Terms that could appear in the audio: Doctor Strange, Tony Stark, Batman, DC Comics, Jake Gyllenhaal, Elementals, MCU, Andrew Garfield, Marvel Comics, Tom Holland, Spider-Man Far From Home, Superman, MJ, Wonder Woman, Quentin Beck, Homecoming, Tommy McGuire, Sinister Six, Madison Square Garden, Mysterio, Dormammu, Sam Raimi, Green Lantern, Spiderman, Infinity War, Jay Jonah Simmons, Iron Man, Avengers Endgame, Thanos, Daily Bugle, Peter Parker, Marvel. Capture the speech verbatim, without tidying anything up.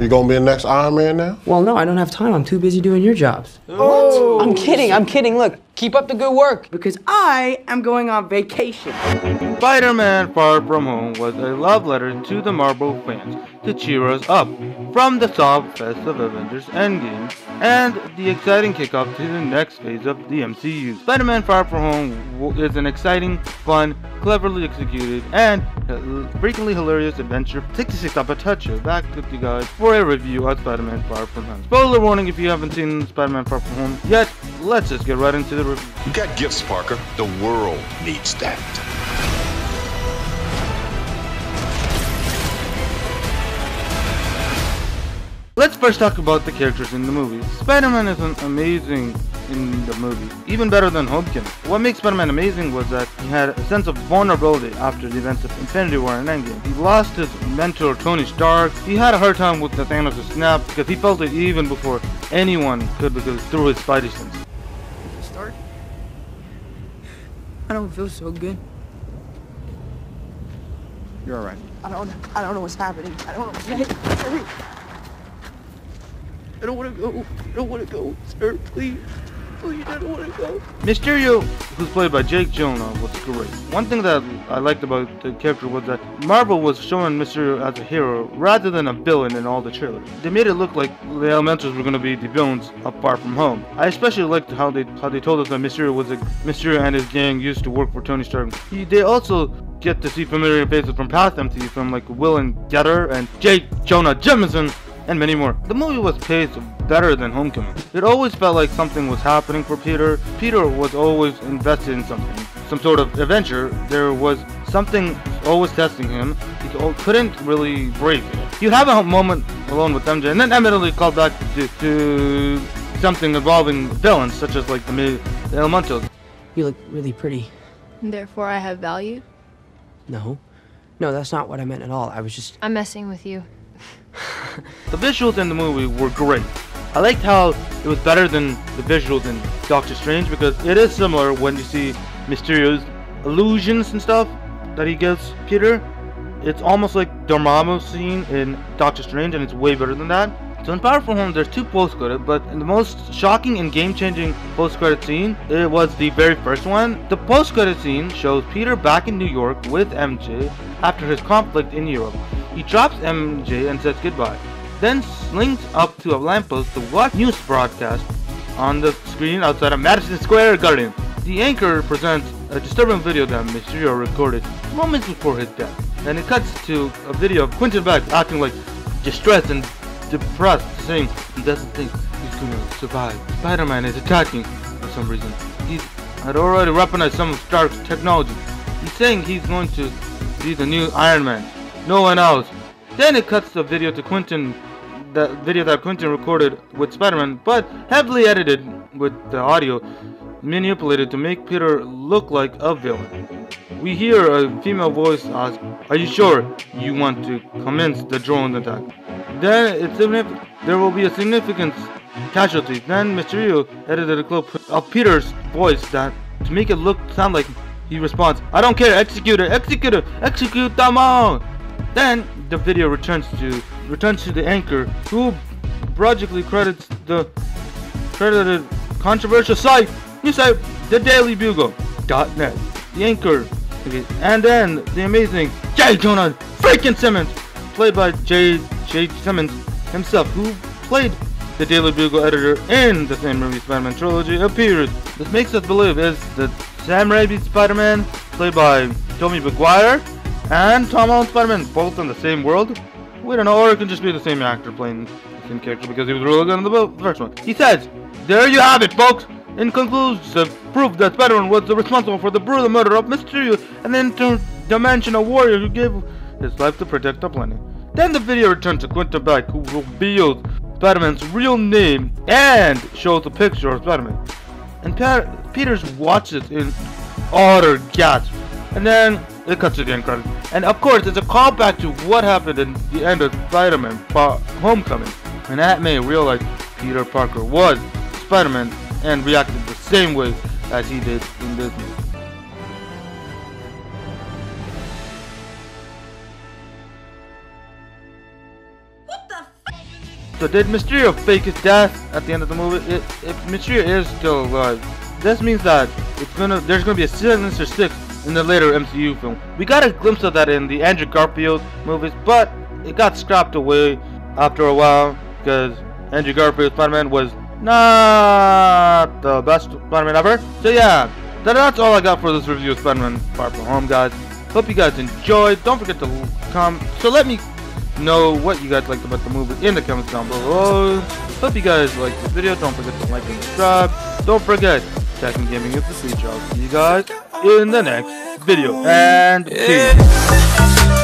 You gonna be the next Iron Man now? Well, no, I don't have time. I'm too busy doing your jobs. Oh. What? I'm kidding, I'm kidding. Look, keep up the good work. Because I am going on vacation. Spider-Man Far From Home was a love letter to the Marvel fans to cheer us up from the sob fest of Avengers Endgame and the exciting kickoff to the next phase of the M C U. Spider-Man Far From Home is an exciting, fun, cleverly executed, and frequently hilarious adventure. sixty-six up a toucher. Back with you guys for a review of Spider-Man Far From Home. Spoiler warning if you haven't seen Spider-Man Far From Home yet, let's just get right into the review. You got gifts, Parker. The world needs that. Let's first talk about the characters in the movie. Spider-Man is amazing in the movie, even better than Homecoming. What makes Spider-Man amazing was that he had a sense of vulnerability after the events of Infinity War and Endgame. He lost his mentor Tony Stark. He had a hard time with the Thanos' snap because he felt it even before anyone could, because through his Spidey sense. Stark? I don't feel so good. You're alright. I don't, I don't know what's happening. I don't know what's happening. I don't want to go. I don't want to go, sir. Please. Please, I don't want to go. Mysterio, who's played by Jake Gyllenhaal, was great. One thing that I liked about the character was that Marvel was showing Mysterio as a hero rather than a villain in all the trailers. They made it look like the Elementals were going to be the villains of Far From Home. I especially liked how they how they told us that Mysterio was a Mysterio and his gang used to work for Tony Stark. He, they also get to see familiar faces from past M C U, from like Will and Getter and Jay Jonah Simmons, and many more. The movie was paced better than Homecoming. It always felt like something was happening for Peter. Peter was always invested in something, some sort of adventure. There was something always testing him. He couldn't really break it. You have a moment alone with M J, and then immediately called back to, to something involving villains, such as like the, the Elementals. You look really pretty. Therefore, I have value? No. No, that's not what I meant at all. I was just... I'm messing with you. The visuals in the movie were great. I liked how it was better than the visuals in Doctor Strange, because it is similar when you see Mysterio's illusions and stuff that he gives Peter. It's almost like Dormammu scene in Doctor Strange, and it's way better than that. So in Far From Home, there's two post-credits, but the most shocking and game-changing post-credit scene, it was the very first one. The post-credit scene shows Peter back in New York with M J after his conflict in Europe. He drops M J and says goodbye, then slings up to a lamppost to watch news broadcast on the screen outside of Madison Square Garden. The anchor presents a disturbing video that Mysterio recorded moments before his death, and it cuts to a video of Quentin Beck acting like distressed and depressed, saying he doesn't think he's gonna survive. Spider-Man is attacking for some reason. He's had already weaponized some of Stark's technology. He's saying he's going to be the new Iron Man. No one else. Then it cuts the video to Quentin, the video that Quentin recorded with Spider-Man, but heavily edited with the audio manipulated to make Peter look like a villain. We hear a female voice ask, "Are you sure you want to commence the drone attack?" Then it's there will be a significant casualty. Then Mysterio edited a clip of Peter's voice that to make it look sound like he responds, "I don't care. Execute it. Execute it. Execute them all." Then the video returns to returns to the anchor, who broadly credits the credited controversial site, new site, the Daily Bugle dot net. The anchor, and then the amazing Jay Jonah freaking Simmons, played by Jay Jay Simmons himself, who played the Daily Bugle editor in the Sam Raimi Spider-Man trilogy, appears. This makes us believe is the Sam Raimi Spider-Man, played by Tommy McGuire, and Tom Holland Spider-Man, both in the same world? We don't know, or it could just be the same actor playing the same character because he was really good in the first one. He says, "There you have it, folks! In conclusive proof that Spider-Man was responsible for the brutal murder of Mysterio, an interdimensional warrior who gave his life to protect the planet." Then the video returns to Quentin Beck, who reveals Spider-Man's real name and shows a picture of Spider-Man. And pa Peters watches in utter gasp. And then it cuts to the end credits. And of course, it's a callback to what happened in the end of Spider-Man Far Homecoming. And that made realize Peter Parker was Spider-Man and reacted the same way as he did in this movie. What the f***? So did Mysterio fake his death at the end of the movie? It, if Mysterio is still alive, this means that it's gonna there's gonna be a Sinister Six in the later M C U film. We got a glimpse of that in the Andrew Garfield movies, but it got scrapped away after a while because Andrew Garfield's Spider-Man was not the best Spider-Man ever. So yeah, that's all I got for this review of Spider-Man Far From Home, guys. Hope you guys enjoyed. Don't forget to comment. So let me know what you guys liked about the movie in the comments down below. Hope you guys liked this video. Don't forget to like and subscribe. Don't forget, Tech and Gaming is the feature. I'll see you guys in the next video. And peace.